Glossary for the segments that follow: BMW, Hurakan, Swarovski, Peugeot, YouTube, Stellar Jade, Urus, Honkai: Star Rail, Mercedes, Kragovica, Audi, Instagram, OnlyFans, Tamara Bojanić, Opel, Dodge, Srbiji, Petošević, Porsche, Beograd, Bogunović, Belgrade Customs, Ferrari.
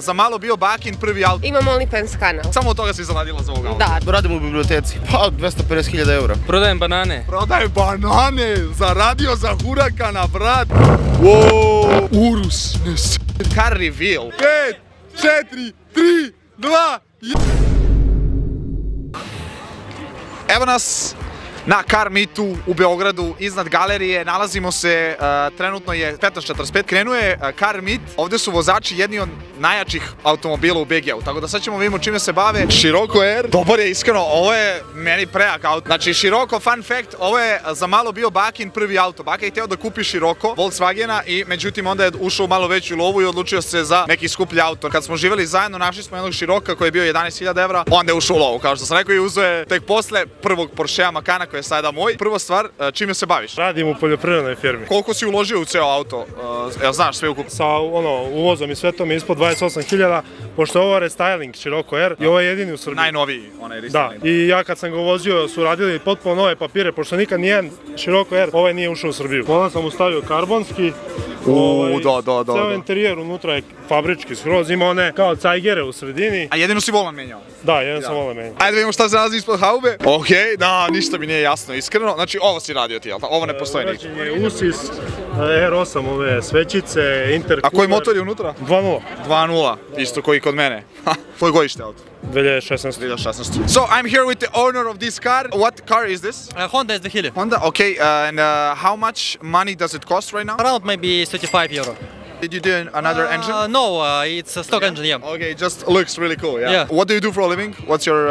za malo bio bakin prvi auto. Imam OnlyFans kanal. Samo od toga si zanadila za ovog auta? Da. Radim u biblioteci, pa 250.000 eura. Prodajem banane. Prodajem banane, zaradio za hurakana, brat. Wow, urus, ne s***. Car reveal. 5, 4, 3, 2, 1. Evo nas na Car Meetu u Beogradu, iznad galerije, nalazimo se, trenutno je 15:45, krenuje Car Meet, ovde su vozači jedni od najjačih automobila u BG-u, tako da sad ćemo vidimo čime se bave. Široko R, dobar je iskreno, ovo je meni prejak auto, znači Široko, fun fact, ovo je za malo bio bakin prvi auto, baka je hteo da kupi Široko, Volkswagena, i međutim onda je ušao u malo veću lovu i odlučio se za neki skuplji auto. Kad smo živeli zajedno, našli smo jednog Široka koji je bio 11.000 evra, onda je ušao u lovu, kao što sam rekao, i uzeo je tek posle prvog Porschea Makana koji je sada moj. Prva stvar, čime se baviš? Radim u poljoprivrednoj firmi. Koliko si uložio u ceo auto? Jel znaš sve ukupno? Sa uvozom i sve to mi je ispod 28.000, pošto ovo je restyling Široko R i ovo je jedini u Srbiji. Najnoviji onaj restyling. Da, i ja kad sam ga uvozio su radili potpuno nove papire, pošto nikad nijedan Široko R ovaj nije ušao u Srbiju. Onda sam ustavio karbonski, ceo interijer unutra je fabrički skroz, ima one kao cajgere u sredini. A jedino si volan menjao? Da, jedino sam volan menjao. Ajde vidimo šta se nalazi ispod haube. Okej, da, ništa mi nije jasno iskreno, znači ovo si radio ti, jel ta? Ovo ne postoji nikad. Urađen je usis, R8 ove svećice, interkuler. A koji motor je unutra? 2.0. 2.0, isto koji kod mene. Tvoj godište auto? 2016. 2016. So I'm here with the owner of this car. What car is this? Honda S2000. Honda, okay. And how much money does it cost right now? Around maybe 35 euro. Did you do another engine? No, it's a stock engine, yeah. Okay, it just looks really cool, yeah. What do you do for a living? What's your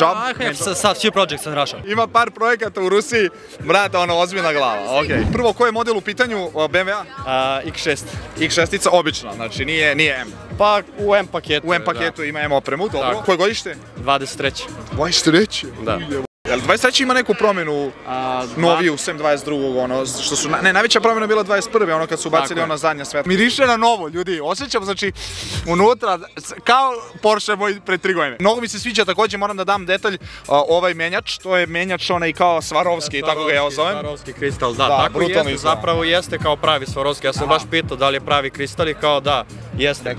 job? I have some few projects in Russia. Ima par projekata u Rusiji, brate, ono, ozbiljna glava, okej. Prvo, koji je model u pitanju BMW-a? X6. X6-ica obična, znači nije M. Pa u M paketu. U M paketu ima M opremu, dobro. Koje godište? 23. 23? Da. Jel 23 ima neku promjenu noviju, sem 22, ono, što su, ne, najveća promjena je bila 21, ono kad su bacili ona zadnja svetla. Miriše na novo, ljudi, osjećam, znači, unutra, kao Porsche moj pre 3 godine. Mnogo mi se sviđa, također moram da dam detalj, ovaj menjač, to je menjač onaj kao Swarovski, tako ga ja zovem. Swarovski kristal, da, tako jeste, zapravo jeste kao pravi Swarovski, ja sam baš pitao da li je pravi kristal i kao da, jeste pravi.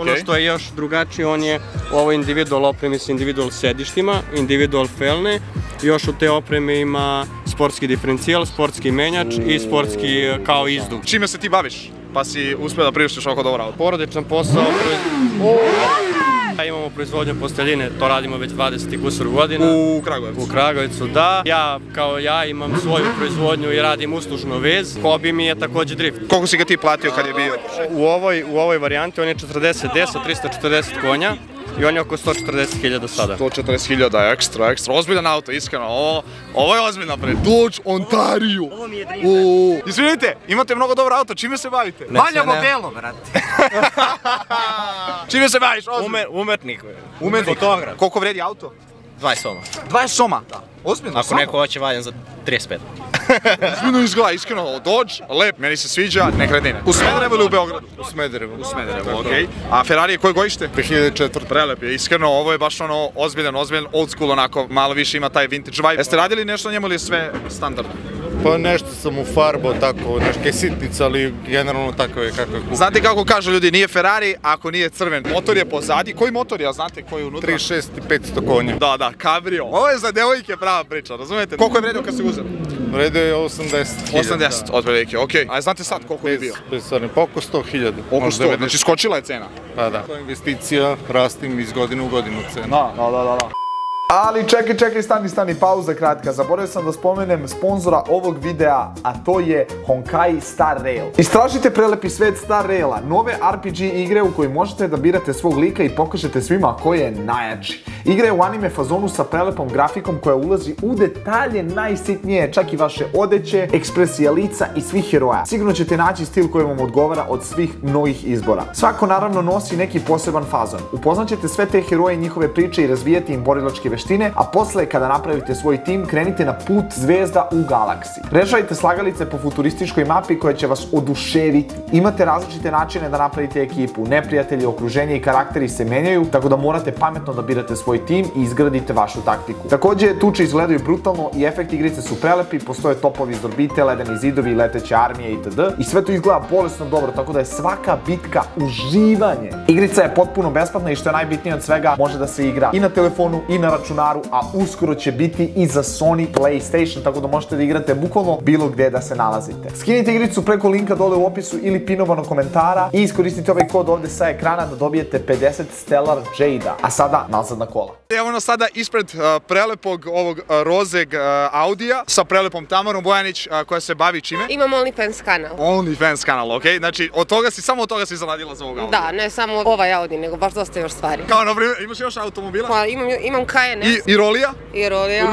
Ono što je još drugačije, on je ovo individual opremi s individual sedištima, individual felne. Još u te opreme ima sportski diferencijal, sportski menjač i sportski kao izdug. Čime se ti baviš? Pa si uspio da priuštiš oko dobra auta? Porodičan posao. Imamo proizvodnju posteljine, to radimo već 20 i kusur godina. U Kragovicu? U Kragovicu, da. Ja, kao ja, imam svoju proizvodnju i radim uslužnu vez. Hobi mi je također drift. Koliko si ga ti platio kad je bio? U ovoj varijanti on je 40-10, 340 konja. I on je oko 140.000 sada. 140.000, ekstra, ekstra. Ozbiljan auto, iskreno. Ovo je ozbiljna pred. Dodge Ontario. Ovo mi je drive. Izvinite, imate mnogo dobro auto, čime se bavite? Valjamo belo, brate. Čime se baviš? Umetnik. Umetnik. Fotograf. Koliko vredi auto? 20 soma. 20 soma? Da. Ozbiljno samo? Ako neko hoće, valjam za 35. Ozbiljno izgleda, iskreno. Dodge, lep, meni se sviđa, nekretnine. U Smederevu ili u Beogradu? U Smederevu. U Smederevu, okej. A Ferrari je koje godište? 2004. Prelep je, iskreno, ovo je baš ono ozbiljan, old school onako, malo više ima taj vintage vibe. Jeste radili nešto njemu ili je sve standardno? Pa nešto sam u farbo, tako, neške sitnice, ali generalno tako je kako je kupio. Znate kako kažu ljudi, nije Ferrari ako nije crven. Motor je pozadi, koji motor je, a znate koji je unutra? 36 i 500 konja. Da, da, kabrio. Ovo je za devojke prava priča, razumete? Koliko je vredio kad se uzeli? Vredio je 80.000. 80, otprilike, okej. A znate sad koliko je bio? Pa oko 100.000. Oko 100, znači skočila je cena. Pa da. To je investicija, rastim iz godine u godinu cena. Da. Ali čekaj, stani, pauza kratka, zaboravio sam da spomenem sponzora ovog videa, a to je Honkai Star Rail. Istražite prelepi svet Star Raila, nove RPG igre u kojoj možete da birate svog lika i pokažete svima ko je najjači. Igra je u anime fazonu sa prelepom grafikom koja ulazi u detalje najsitnije, čak i vaše odeće, ekspresija lica i svih heroja. Sigurno ćete naći stil koji vam odgovara od svih novih izbora. Svako naravno nosi neki poseban fazon. Upoznaćete sve te heroje i njihove priče i razvijati im borilačke veštine. veštine, a posle kada napravite svoj tim, krenite na put zvezda u galaksiji. Rešavajte slagalice po futurističkoj mapi koja će vas oduševiti. Imate različite načine da napravite ekipu, neprijatelji, okruženje i karakteri se menjaju, tako da morate pametno da birate svoj tim i izgradite vašu taktiku. Takođe, tuče izgledaju brutalno i efekti igrice su prelepi, postoje topovi iz orbite, ledeni zidovi, leteće armije itd. I sve to izgleda bolesno dobro, tako da je svaka bitka uživanje. Igrica je potpuno besplatna i što je najbitnije od svega, može da se igra i na telefonu i na računaru, a uskoro će biti i za Sony PlayStation, tako da možete da igrate bukvalno bilo gde da se nalazite. Skinite igricu preko linka dole u opisu ili pinovano komentara i iskoristite ovaj kod ovde sa ekrana da dobijete 50 Stellar Jade-a. A sada nazad na kola. Evo nas sada ispred prelepog ovog rozeg Audija sa prelepom Tamarom Bojanić koja se bavi čime? Imam OnlyFans kanal. OnlyFans kanal, okej. Znači, samo od toga si zaradila za ovog Audija? Da, ne samo ovaj Audi, nego baš dosta još stvari. Kao, na primjer, imaš još automobila? Pa, imam KNS. I Rolija? I Rolija.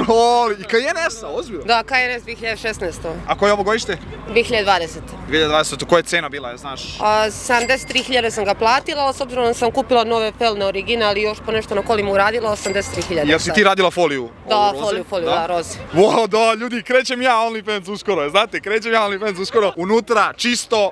I KNS-a, ozbiljno? Da, KNS 2016. A koje je ovo godište? 2020. 2020, koja je cena bila, znaš? 73.000 sam ga platila, ali s obzirom da sam kupila nove felne original i još po nešto na kolima uradila, 83.000. Jel si ti radila foliju? Da, foliju, da, roze. Wow, da, ljudi, krećem ja OnlyFans uskoro, znate, krećem ja OnlyFans uskoro. Unutra,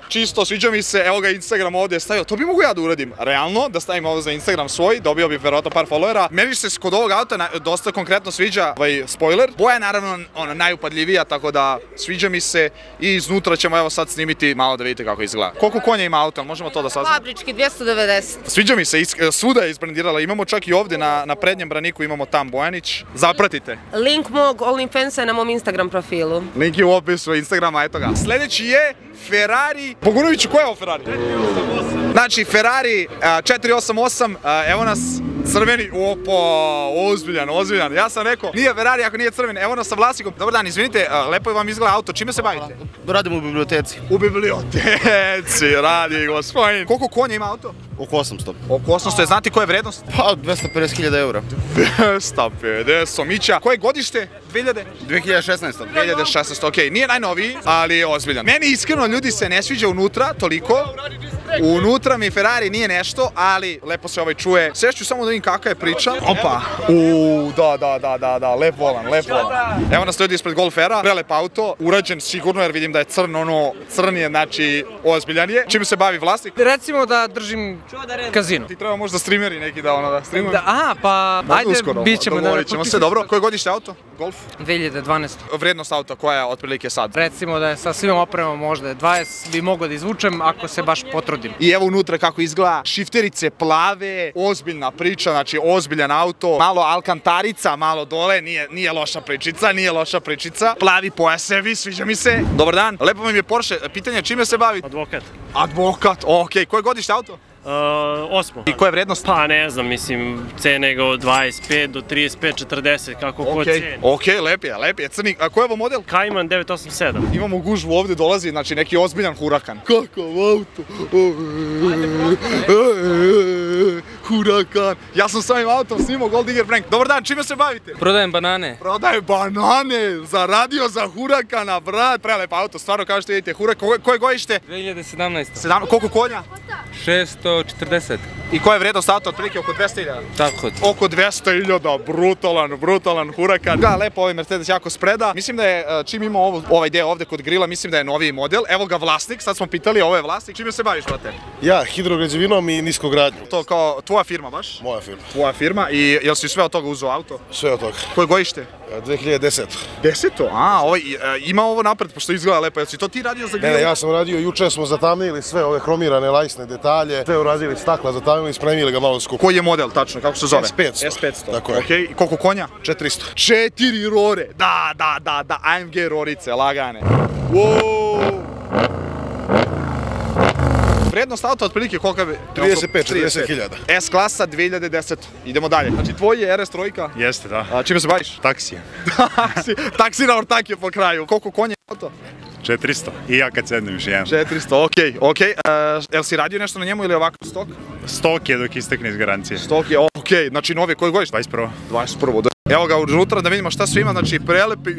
čisto, sviđa mi se, evo ga Instagram ovdje stavio, to bi mogu ja da uradim, realno, da stavim ovo za Instagram svoj, dobio bi verovatno par followera. Meni se kod ovog auta dosta konkretno sviđa ovaj spoiler, boja je naravno ona najupadljivija, tako da sviđa mi se i iznutra ćemo evo sad snimiti malo da vidite kako izgleda. Koliko konja ima auta, možemo to da saznamo? Fabrički, 290. Sviđa mi se, svuda je izbrendirala, imamo čak i ovdje na prednjem braniku, imamo tam Bojanić, zapratite. Link mog OnlyFansa je na mom Instagram profilu. Link je u opisu Instagrama, eto ga. Sljedeći je Ferrari. Bogunoviću, ko je ovo Ferrari? 488. Znači, Ferrari 488, evo nas crveni, opa, ozbiljan, ja sam rekao, nije Ferrari ako nije crven, evo nas sa vlasnikom. Dobar dan, izvinite, lepo je vam izgleda auto, čime se bavite? Radimo u biblioteci. U biblioteci, radi gospodin. Koliko konja ima auto? Oko 800. Oko 800, znate koja je vrednost? Pa, 250.000 eura. 250, omića. Koje godište? 2000? 2016. 2016, okej, nije najnoviji, ali je ozbiljan. Meni iskreno ljudi se ne sviđa unutra, toliko. Unutra mi Ferrari nije nešto, ali lepo se ovaj čuje. Sešću samo da vidim kakva je priča. Opa, uuu, da, lep volan. Evo nas ljudi ispred Golfera, prelep auto, urađen sigurno jer vidim da je crn, ono, crn je, znači, ozbiljan je. Čim se bavi vlasnik? Recimo da držim kazino. Ti treba možda streameri neki da, ono, da streamujem. A, pa, ajde, bit ćemo. Dogovorit ćemo se, dobro. Koje godište auto? Golf? 2012. Vrednost auta koja je otprilike sad? Recimo da je sa svim opremom možda 20 bi mogao da izvučem ako se baš potrudim. I evo unutra kako izgleda, šifterice plave, ozbiljna priča, znači ozbiljan auto, malo alkantarica, malo dole, nije loša pričica, plavi pojasevi, sviđa mi se. Dobar dan, lepo mi je Porsche, pitanje čime se bavi? Advokat, okej, koje godište auto? 8. I koja je vrednost? Pa ne znam, mislim, cene ga od 25 do 35, 40, kako ko cijeni. Okej, lep je, crni. A ko je ovo model? Cayman 987. Imamo gužvu ovdje, dolazi, znači neki ozbiljan hurakan. Kakav auto! Hurakan! Ja sam s ovim autom snimao Gold Digger prank. Dobar dan, čime se bavite? Prodajem banane. Prodajem banane! Zaradio za hurakana, brat! Prelep auto, stvarno kao što vidite, hurakan. Koje godište? 2017. Koliko konja? 640. I koja je vrednost auta otprilike oko 200.000? Tako. Oko 200.000, brutalan hurakan. Da, lepo ovaj Mercedes jako spreda. Mislim da je, čim ima ovaj deo ovde kod grila, mislim da je noviji model. Evo ga vlasnik, sad smo pitali, ovo je vlasnik. Čime se baviš, brate? Ja, hidrograđevinom i niskogradnjom. To kao tvoja firma baš? Moja firma. Tvoja firma i jel si sve od toga uzeo auto? Sve od toga. Koje godište? 2010. 10? A, ima ovo napred, pošto izgleda lepo. Jel si to ti radio za gril? Ne, ja sam radio, juče smo zatamnili sve ove hromirane lajsne detalje, sve uradili stakla, zatamnili, spremili ga malo skupo. Koji je model tačno, kako se zove? S500. S500. Tako je. Okej, koliko konja? 400. 4 rore, da, AMG rorice, lagane. Wow! Vrednost auta otprilike kolika bi? 35.000. S klasa 2010. Idemo dalje. Znači tvoj je RS trojka? Jeste, da. A čime se baviš? Taksijem. Taksi na ortakiju po kraju. Koliko konja je auto? 400. I ja kad sednem još jedan. 400, okej. Jel si radio nešto na njemu ili ovako stok? Stok je dok istekne iz garancije. Stok je, okej. Znači novi, koji godiš? 21. 21. Evo ga unutra da vidimo šta sve ima, znači prelepi,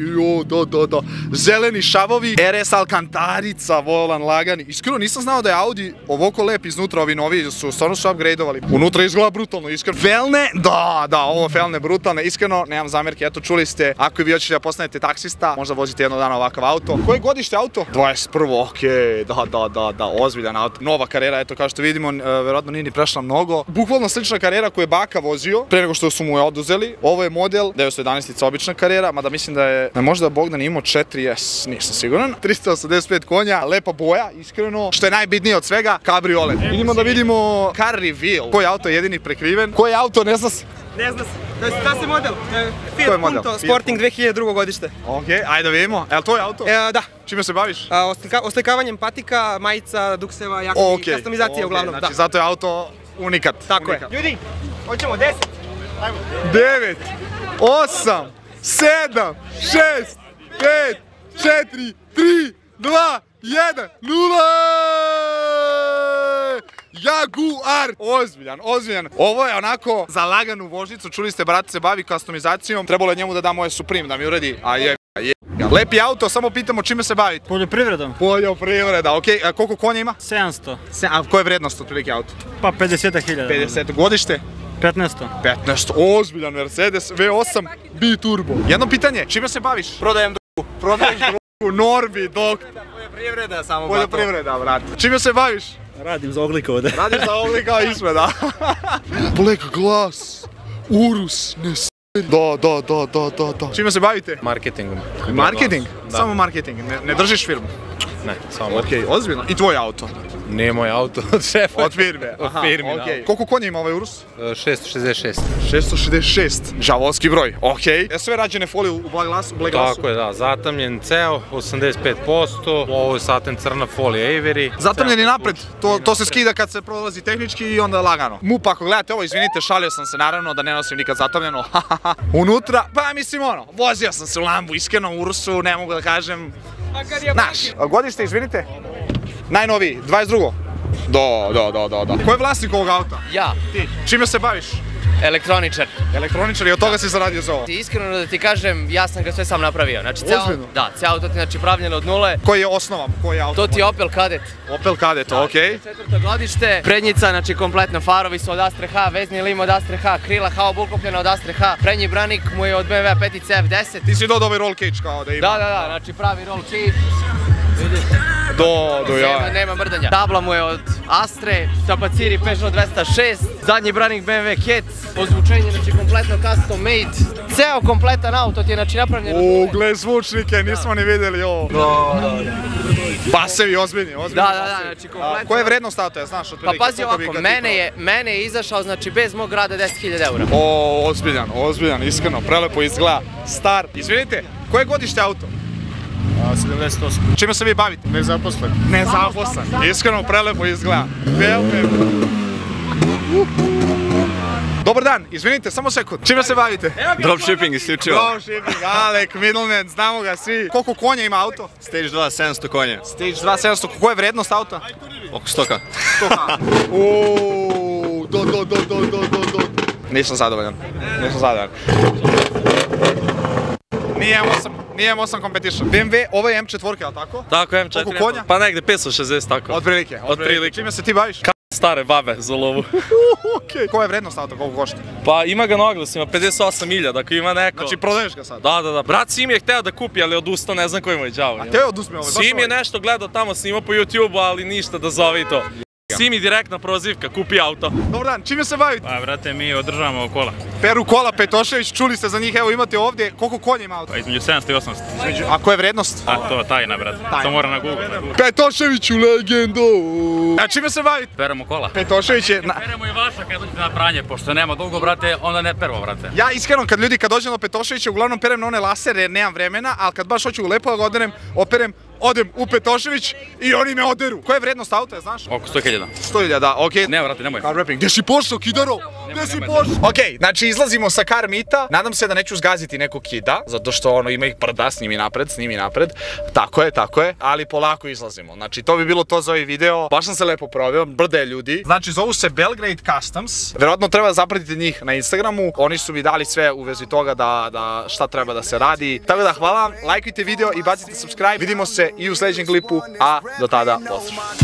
zeleni šavovi, RS Alcantarica, volan lagani. Iskreno nisam znao da je Audi ovako lep iznutra, ovi novi su stvarno su upgradeovali. Unutra izgleda brutalno, iskreno. Felne, da, ovo felne brutalne, iskreno, nemam zamjerke, eto čuli ste, ako vi hoćete da postanete taksista, možda vozite jednog dana ovakav auto. Koje godište auto? 21. Okej, da, ozbiljan auto. Nova karijera, eto kao što vidimo, verovatno nije ni prešla mnogo. Bukvalno slična karijera koju je baka vozio pre nego što su mu je oduzeli. Ovo je model 911, obična karijera, mada mislim da je možda Bogdan imao 4S, nisam siguran. 385 konja, lepa boja, iskreno. Što je najbitnije od svega, kabriolet. Idemo da vidimo car reveal. Koji auto je jedini prekriven? Koji auto, ne zna se? Ne zna se. Da se model, Fiat Punto, Sporting 2002. godište. Ok, ajde da vidimo, je li tvoj auto? Da. Čime se baviš? Oslikavanjem patika, majica, dukseva, jakni, kastomizacije uglavnom. Znači zato je auto unikat. Tako je. Ljudi, hoćemo 10, ajmo. 9, 8, 7, 6, 5, 4, 3, 2, 1, 0! Jaguar! Ozbiljan. Ovo je onako za laganu vožnicu, čuli ste, brat se bavi kastomizacijom, trebalo je njemu da da moje Supreme, da mi uredi, a je... Lepi auto, samo pitamo čime se bavite? Poljoprivredom. Poljoprivreda, okej, a koliko konja ima? 700. A koja je vrednost otprilike auto? Pa 50.000. 50. Godište? 15. Ozbiljan Mercedes V8 biturbo. Jedno pitanje, čime se baviš? Prodajem drugu. Prodajem drugu, Norbi, dok... Poljoprivreda samo, bato. Poljoprivreda, brat. Čime se baviš? Radim za oglikovode. Radim za oglikovode isme, da. Black Glass, Urus, ne s***. Da. Čime se bavite? Marketingom. Marketing? Samo marketing, ne držiš firmu? Ne, samo marketing. Ok, ozbiljno. I tvoj auto? Nije moj auto, od šefa. Od firme? Aha, ok. Koliko konja ima ovaj Urus? 666. 666? Žavolski broj, ok. Je sve rađene folije u Black Glassu? Tako je, da. Zatamljen ceo, 85%. Ovo je satem crna folija Avery. Zatamljen i napred, to se skida kad se prolazi tehnički i onda lagano. MUP, ako gledate ovo, izvinite, šalio sam se naravno da ne nosim nikad zatamljeno. Unutra, pa mislim ono, vozio sam se u Lambu, iskreno u Ursu, ne mogu da kažem... Naš. Godište, izvinite? Najnoviji, 22. Da. Ko je vlasnik ovog auta? Ja. Ti? Čime se baviš? Elektroničar. Elektroničar i od toga si zaradio za ovo? Iskreno da ti kažem, ja sam ga sve sam napravio. Ozbiljno? Da, cijelo auto ti je pravljeno od nule. Koji je osnovan? To ti je Opel Kadett. Opel Kadett, okej. 4. godište, prednjica, znači kompletno, farovi su od Astre H, vezni lim od Astre H, krila haub uklopljena od Astre H, prednji branik mu je od BMW 5C F10. Ti si dodao ovaj roll cage kao da ima? Da, znači pravi roll cage. Nema mrdanja. Tabla mu je od Astre, tapaciri Peugeot 206, zadnji branik BMW Cat, ozvučenje, znači kompletno custom made, ceo kompletan auto ti je znači napravljen. Ugle zvučnike, nismo ni vidjeli ovo. Basevi ozbiljni. Da, znači kompletno. Koja je vrednost auto, ja znaš? Pa pazi ovako, mene je izašao, znači bez mog rada 10.000 eura. O, ozbiljan, iskreno, prelepo izgleda, star. Izvinite, koje godište auto? 78. Čime se vi bavite? Nezaposlen. Iskreno prelepo izgleda. Dobar dan, izvinite, samo sekund. Čime se bavite? Dropshipping isključivo. Dropshipping, Alek, middleman, znamo ga svi. Koliko konja ima auto? Stage 2, 700 konja. Stage 2, 700, koja je vrednost auta? Oko 100.000. Uuuu, Nisam zadovoljan. Nije 8. Nije M8 competition. BMW, ovo je M4, ali tako? Tako, M4. Koliko konja? Pa negde 560, tako. Od prilike. Čime se ti baviš? Stare babe za lovu. Okej. Koja je vrednost auta, koliko košta? Pa ima ga na oglasima, 58.000, ako ima neko. Znači prodaješ ga sad? Da. Brat Sim je hteo da kupi, ali je odustao, ne znam koji mu je đavo. A teo je odustao? Sim je nešto gledao tamo, snimao po YouTube-u, ali ništa da zove i to. Sim je direktna prozivka, kupi auto. Dobar dan, čime se bavite? Pa brate, mi održavamo kola. Peru kola Petošević, čuli ste za njih, evo imate ovdje, koliko konja ima auto? Pa između 700 i 800. A koja je vrednost? A to, tajna brate, to mora na Google. Petoševiću legendu! A čime se bavite? Peramo kola. Petošević je... Peramo i vaša kad dođete na pranje, pošto nema dugo brate, onda ne peramo brate. Ja iskreno kad ljudi kad dođem do Petoševića, uglavnom perem na one lasere jer nemam vremena, ali kad baš hoću lepo da operem odem u Petošević i oni me oderu. Koja je vrednost auta, je znaš? Oko 100.000. 100.000, okej. Ne, vrati, nemoj. Gdje si pošao, kidaro? Gdje si pošao? Okej, znači izlazimo sa car mita. Nadam se da neću zgaziti nekog kida, zato što ono ima ih prda, s njimi napred. Tako je, ali polako izlazimo. Znači to bi bilo to za ovaj video. Baš sam se lepo proveo, brde ljudi. Znači zovu se Belgrade Customs. Verovatno treba zapratiti njih na Instagramu. Oni su mi dali sve u vezi toga da šta treba da se radi. Tako da hvala vam, lajkujte video i bacite subscribe. Vidimo se i u sljedećem klipu, a do tada pozdrav.